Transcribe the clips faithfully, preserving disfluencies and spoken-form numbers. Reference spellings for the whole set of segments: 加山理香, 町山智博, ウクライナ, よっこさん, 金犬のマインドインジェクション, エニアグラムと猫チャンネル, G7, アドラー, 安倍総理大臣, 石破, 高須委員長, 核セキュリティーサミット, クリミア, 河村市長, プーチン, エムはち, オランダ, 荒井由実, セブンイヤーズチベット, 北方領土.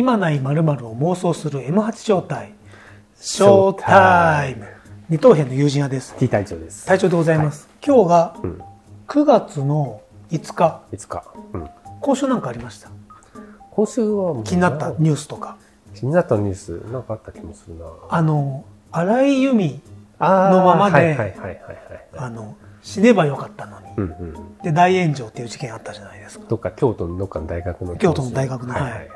今ない〇〇を妄想する エムはち 小隊ショータイム二等兵の友人屋です。 T 隊長です。隊長でございます。はい、今日がくがつのいつか、いつか、うん、今週なんかありました？今週は気になったニュースとか気になったニュースなんかあった気もするな。あの荒井由実のままで死ねばよかったのに、うんうん、で大炎上っていう事件あったじゃないですか。どっか京都のどっかの大学の京都の大学の、はいはい、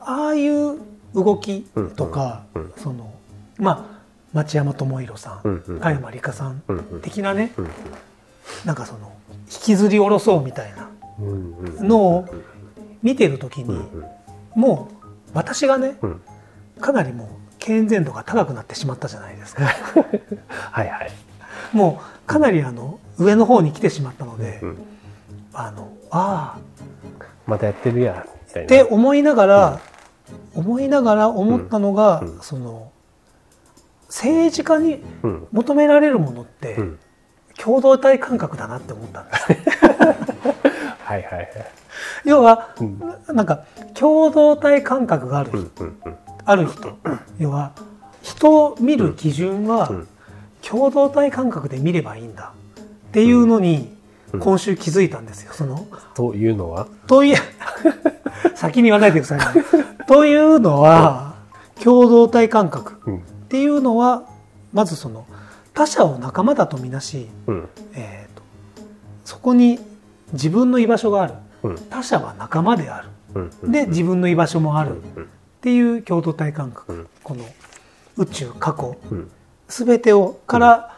ああいう動きとか、うんうん、そのまあ町山智博さん、うんうん、加山理香さん的なね、うんうん、なんかその引きずり下ろそうみたいなのを見てる時に、うんうん、もう私がね、うん、かなりもう健全度が高くなってしまったじゃないですか。はい、はい、もうかなりあの上の方に来てしまったので、うん、あのあまたやってるやみたいなって思いながら、うん、思いながら思ったのが、うん、その政治家に求められるものって、うん、共同体感覚だなって思ったんです。はいはいはい、要は、うん、なんか共同体感覚がある人、うんうんうん、ある人、要は人を見る基準は、うん、共同体感覚で見ればいいんだっていうのに、うん、今週気づいたんですよ。そのというのはという先に言わないでくださいね。というのは、うん、共同体感覚っていうのはまずその他者を仲間だとみなし、うんえーと、そこに自分の居場所がある、うん、他者は仲間である、うん、で自分の居場所もある、うん、っていう共同体感覚、うん、この宇宙過去、うん、全てをから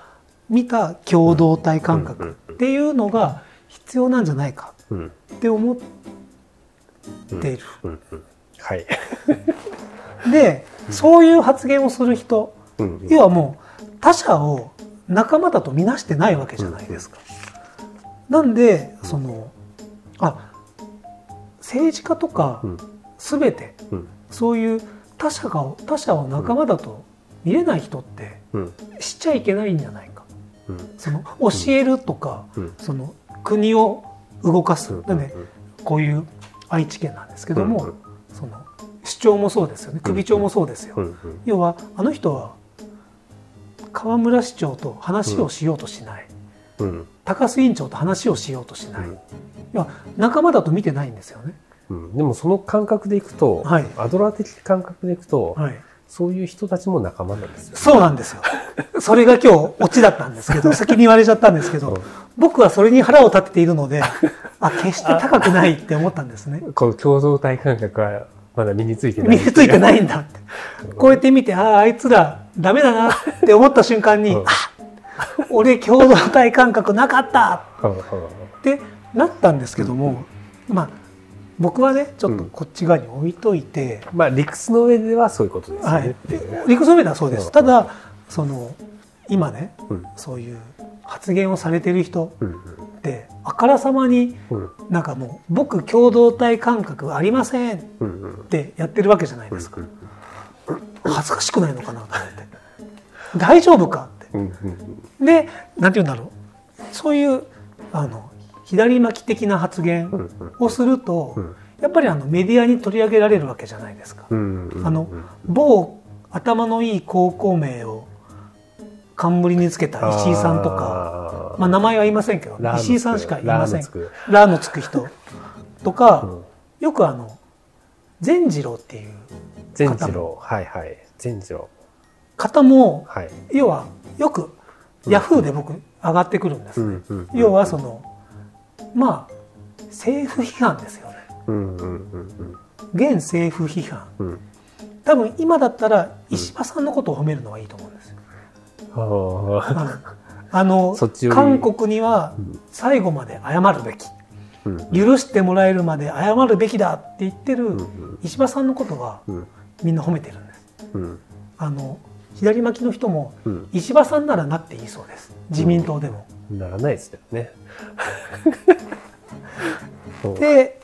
見た共同体感覚っていうのが必要なんじゃないかって思っている。うんうんうん、はい。でそういう発言をする人、うん、要はもう他者を仲間だと見なしてないわけじゃないですか。なんでそのあ政治家とか全て、うん、そういう他者が他者を仲間だと見れない人ってしちゃいけないんじゃないか、うん、その教えるとか、うん、その国を動かす、うん、でこういう愛知県なんですけども、うん、その主張もそうですよね、首長もそうですよ、うん、要はあの人は河村市長と話をしようとしない、うん、高須委員長と話をしようとしない、うんいや仲間だと見てないんですよね。うん、でもその感覚でいくと、はい、アドラー的感覚でいくと、はい、そういう人たちも仲間なんですよ、ね。そうなんですよ。それが今日オチだったんですけど、先に言われちゃったんですけど、うん、僕はそれに腹を立てているので、あ決して高くないって思ったんですね。この共同体感覚はまだ身についてない。身についてないんだって。こうやって見て、あああいつらダメだなって思った瞬間に、うん、あ俺共同体感覚なかったって。なったんですけども、うん、まあ僕はねちょっとこっち側に置いといて、うん、まあ理屈の上ではそういうことですね、はい、理屈の上ではそうです。ただその今ね、うん、そういう発言をされてる人って、うん、あからさまに、うん、なんかもう僕共同体感覚ありませんってやってるわけじゃないですか、うんうん、恥ずかしくないのかなと思って大丈夫かって、うんうん、でなんて言うんだろうそういうあの左巻き的な発言をすると、うんうん、やっぱりあのメディアに取り上げられるわけじゃないですか、うんうんうん、あの某頭のいい高校名を冠につけた石井さんとかあ、まあ、名前は言いませんけど石井さんしか言いませんラーのつく人とか、うん、よくあの善次郎っていう方善次郎、はいはい、善次郎方も、はい、要はよくヤフーで僕上がってくるんです、ねうんうんうん、要はそのまあ政府批判ですよね、うんうんうんうん、現政府批判、うん、多分今だったら石破さんのことを褒めるのはいいと思うんですよ、うん、あ, あの韓国には最後まで謝るべき、うん、許してもらえるまで謝るべきだって言ってる石破さんのことはみんな褒めてるんです、うん、あの左巻きの人も石破さんならなっていいそうです。自民党でも、うん、ならないですよねで,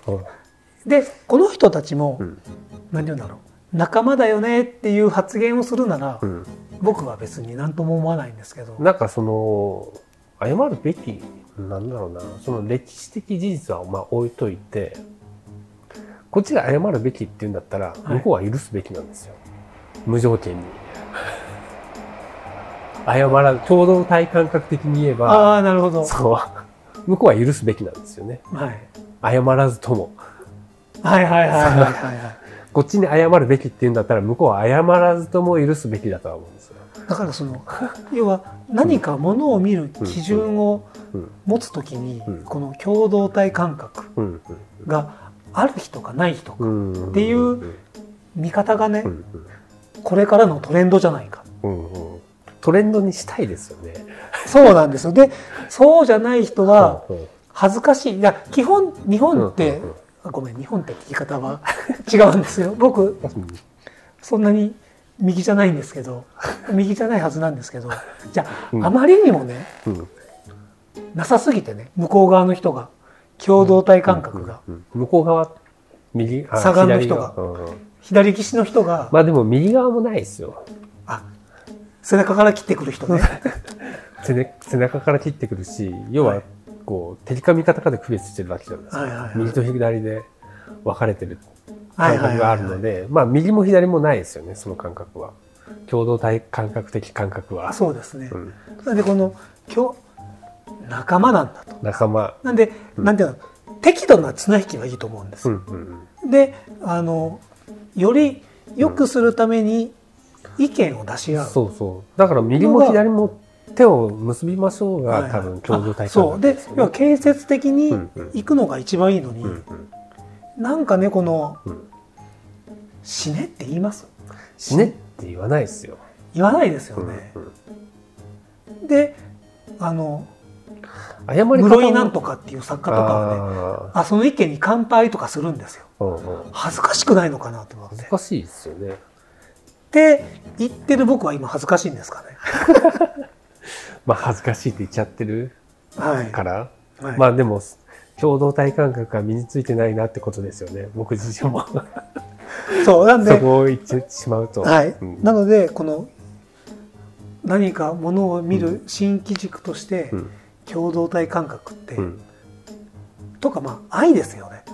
でこの人たちも、うん、何言うんだろう仲間だよねっていう発言をするなら、うん、僕は別に何とも思わないんですけどなんかその謝るべきなんだろうなその歴史的事実はまあ置いといてこっちが謝るべきっていうんだったら、向こうは許すべきなんですよ。はい、無条件に。謝らない。ちょうど体感覚的に言えば。ああ、なるほど。そう。向こうは許すべきなんですよね。はい。謝らずとも。はいはいはいはいはい。こっちに謝るべきっていうんだったら、向こうは謝らずとも許すべきだとは思うんですよ。だからその、要は何かものを見る基準を持つときに、この共同体感覚がある人かない人かっていう見方がね、これからのトレンドじゃないか。トレンドにしたいですよね。そうなんですよ。で、そうじゃない人は恥ずかしい。いや、基本日本って、ごめん、日本って聞き方は違うんですよ。僕、そんなに右じゃないんですけど、右じゃないはずなんですけど、じゃあ、うん、あまりにもね、うん、なさすぎてね、向こう側の人が、共同体感覚が。向こう側、右、左側の人が、左岸の人が。まあでも右側もないですよ。あ、背中から切ってくる人ね。背中から切ってくるし、要は、はい、こう敵か味方かで区別してるわけじゃないですか。右と左で分かれてる感覚があるので、まあ右も左もないですよね。その感覚は共同体感覚的感覚は。そうですね。うん、なんでこの今日仲間なんだと。仲間。なんで、うん、なんていうの、適度な綱引きはいいと思うんです。で、あのより良くするために意見を出し合う。うん、そうそう。だから右も左も。手を結びましょうが、はい、多分共同体感覚ですよね。そうで、要は建設的に行くのが一番いいのに、うん、うん、なんかねこの、うん、死ねって言います。死ねって言わないですよ。言わないですよね。うん、うん、で、あの室井なんとかっていう作家とかはね、あ、その意見に乾杯とかするんですよ。うん、うん、恥ずかしくないのかなと思って。恥ずかしいですよね。って言ってる僕は今恥ずかしいんですかね。まあ恥ずかしいって言っちゃってるから、はいはい、まあでも共同体感覚が身についてないなってことですよね。僕自身もそうなんでそこを言ってしまうと、はい、うん、なのでこの何かものを見る新規軸として、うん、共同体感覚って、うん、とかまあ愛ですよね。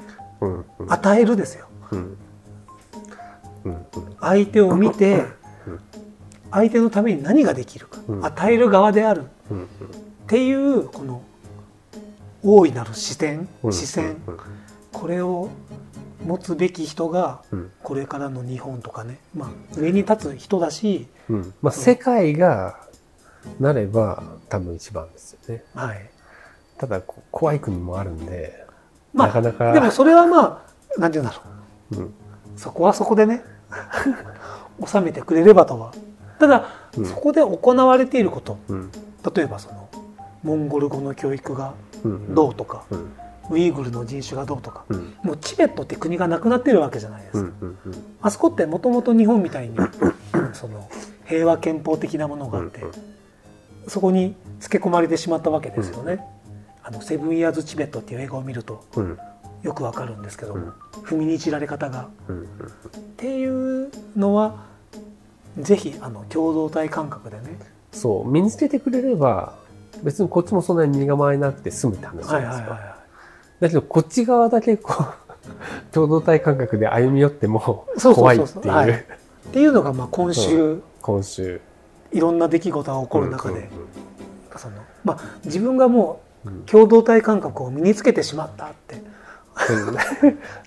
うん、うん、与えるですよ。うんうんうん、相手を見て。相手のために何ができるか、うん、与える側である、うん、っていうこの大いなる視点、視線、これを持つべき人がこれからの日本とかね、まあ、上に立つ人だし、うん、まあ、世界がなれば多分一番ですよね。はい、ただ怖い国もあるんで、まあ、なかなかでもそれはまあ何て言うんだろう、うん、そこはそこでね収めてくれればとは。ただ、うん、そこで行われていること、うん、例えばそのモンゴル語の教育がどうとか、うん、ウイグルの人種がどうとか、うん、もうチベットって国がなくなってるわけじゃないですか。あそこってもともと日本みたいにその平和憲法的なものがあって、うん、そこにつけ込まれてしまったわけですよね。うん、あのセブンイヤーズチベットっていう映画を見ると、うん、よくわかるんですけど、うん、踏みにじられ方が、うん、っていうのはぜひあの共同体感覚でね、そう身につけてくれれば別にこっちもそんなに身構えなくて済むって話なんですよ。だけどこっち側だけこう共同体感覚で歩み寄っても怖いっていうっていうのがまあ今週、うん、今週いろんな出来事が起こる中で、そのまあ自分がもう共同体感覚を身につけてしまったって。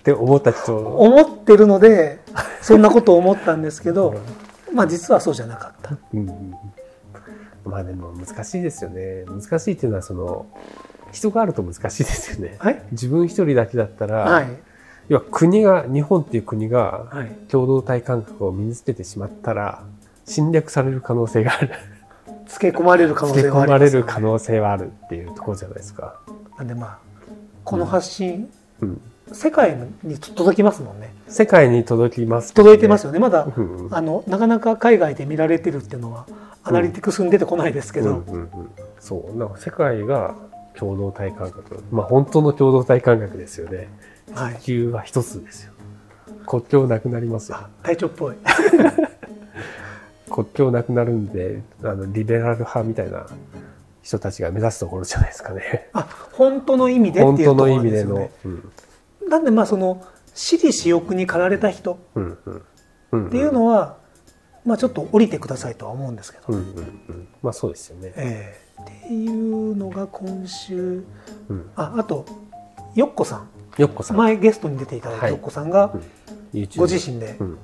って思った人思ってるのでそんなことを思ったんですけど。うん、まあ実はそうじゃなかった。うん、まあでも難しいですよね。難しいっていうのはその人があると難しいですよね。はい、自分一人だけだったら、はい、要は国が日本っていう国が共同体感覚を身につけてしまったら侵略される可能性がある。つけ込まれる可能性はありますね。つけ込まれる可能性はあるっていうところじゃないですか。なんでまあこの発信、うんうん、世界に届きますもんね。世界に届きます、ね、届いてますよね。まだ、うん、あのなかなか海外で見られてるっていうのはアナリティクスに出てこないですけど、そうなんか世界が共同体感覚、まあ本当の共同体感覚ですよね。はい、地球は一つですよ。国境なくなりますよ。隊長っぽい国境なくなるんで、あのリベラル派みたいな人たちが目指すところじゃないですかね。あ、本当の意味でっていうところですよね。本当の意味での、うん、なんでまあその私利私欲に駆られた人っていうのは、まあ、ちょっと降りてくださいとは思うんですけど、うんうんうん、まあそうですよね、えー、っていうのが今週、うん、あ, あとよっこさんよっこさん前ゲストに出ていただいたよっこさんが、はいうん、ご自身で、うん、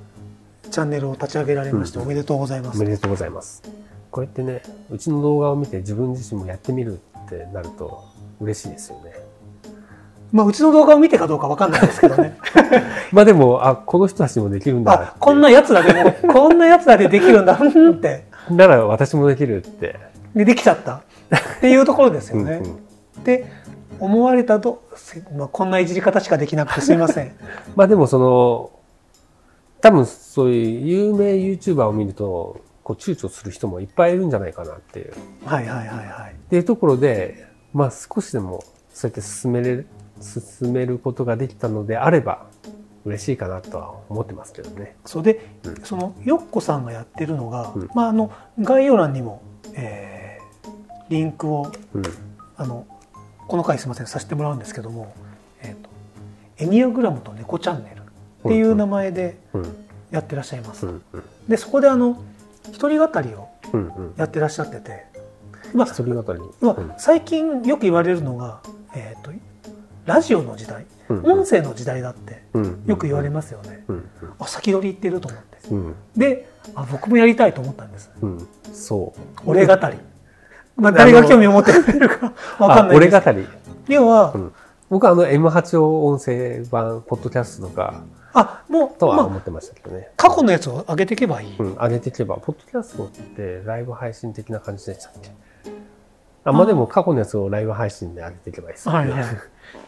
チャンネルを立ち上げられまして、うん、おめでとうございます。おめでとうございます。これってね、うちの動画を見て自分自身もやってみるってなると嬉しいですよね。まあ、うちの動画を見てかどうかわかんないですけどねまあでも、あ、この人たちもできるんだ、あ、こんなやつだけもこんなやつだけできるんだってなら私もできるってでできちゃったっていうところですよねうん、うん、で思われたと、まあ、こんないじり方しかできなくてすいませんまあでもその多分そういう有名 YouTuber を見るとこう躊躇する人もいっぱいいるんじゃないかなっていうはいはいはいはいっていうところで、まあ、少しでもそうやって進めれる進めることができたのであれば嬉しいかなとは思ってますけどね。それで、うん、そのよっこさんがやってるのが、うん、まああの概要欄にも、えー、リンクを、うん、あのこの回すみませんさせてもらうんですけども、えーと、エニアグラムと猫チャンネルっていう名前でやってらっしゃいます。うんうん、でそこであの一人語りをやってらっしゃってて、まあ一人語り、まあ、最近よく言われるのが、えーとラジオの時代、音声の時代だってよく言われますよね。あ、先取り行ってると思って、うん、で、あ、僕もやりたいと思ったんです、うん、そう俺語り、まあ、誰が興味を持ってるかわかんないですけど、俺語り要は、うん、僕はあの エムはち を音声版ポッドキャストとかあもうとは思ってましたけどね、まあ、過去のやつを上げていけばいい、うん、上げていけばポッドキャストってライブ配信的な感じでしたっけ。あまあでも過去のやつをライブ配信で上げていけばいいです、ねはいはい、っ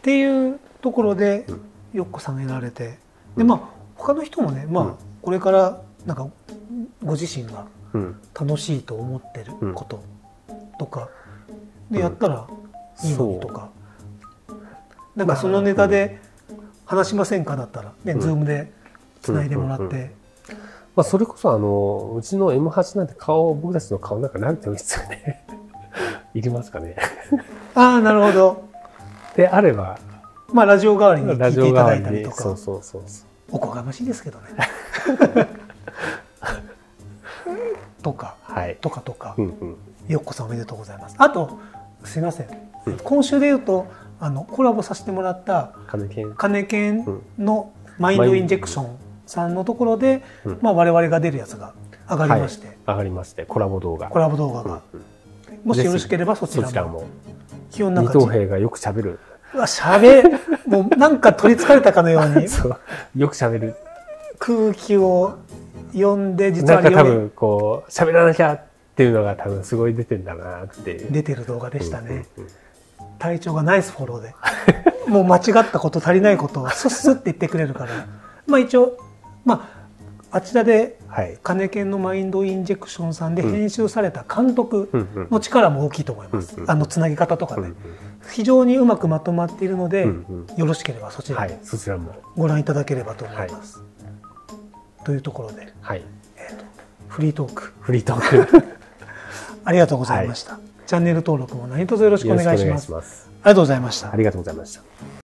ていうところでよっこさん得られて、でまあ他の人もね、まあ、これからなんかご自身が楽しいと思ってることとかでやったらいいのにとか、なんかそのネタで話しませんかだったらね、ズームでつないでもらって。まあ、それこそあのうちの エムはち なんて顔僕たちの顔なんか慣れてるんですよね。いりますかねああなるほど。であればまあラジオ代わりに聞いていただいたりとか、そうそうそうそうおこがましいですけどねとか、はい、とかとか、うんうん、よっこさんおめでとうございます。あとすいません、うん、今週でいうとあのコラボさせてもらった金犬のマインドインジェクションさんのところで、うん、まあ我々が出るやつが上がりまして、はい、上がりましてコラボ動画コラボ動画が、うんうんもしよろしければそちらも。基本なんか二等兵がよく喋る。喋もうなんか取りつかれたかのように。そうよく喋る。空気を読んで実はなんか多分こう喋らなきゃっていうのが多分すごい出てんだなっていう。出てる動画でしたね。うんうんうん、隊長がナイスフォローで、もう間違ったこと足りないことをスッスッって言ってくれるから。まあ一応まあ。あちらで金犬のマインドインジェクションさんで編集された監督の力も大きいと思います。あのつなぎ方とかね非常にうまくまとまっているのでよろしければそちらもご覧いただければと思います。というところで、えとフリートークフリートークありがとうございました。チャンネル登録も何卒よろしくお願いします。ありがとうございました。ありがとうございました。